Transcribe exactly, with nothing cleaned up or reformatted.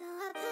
So I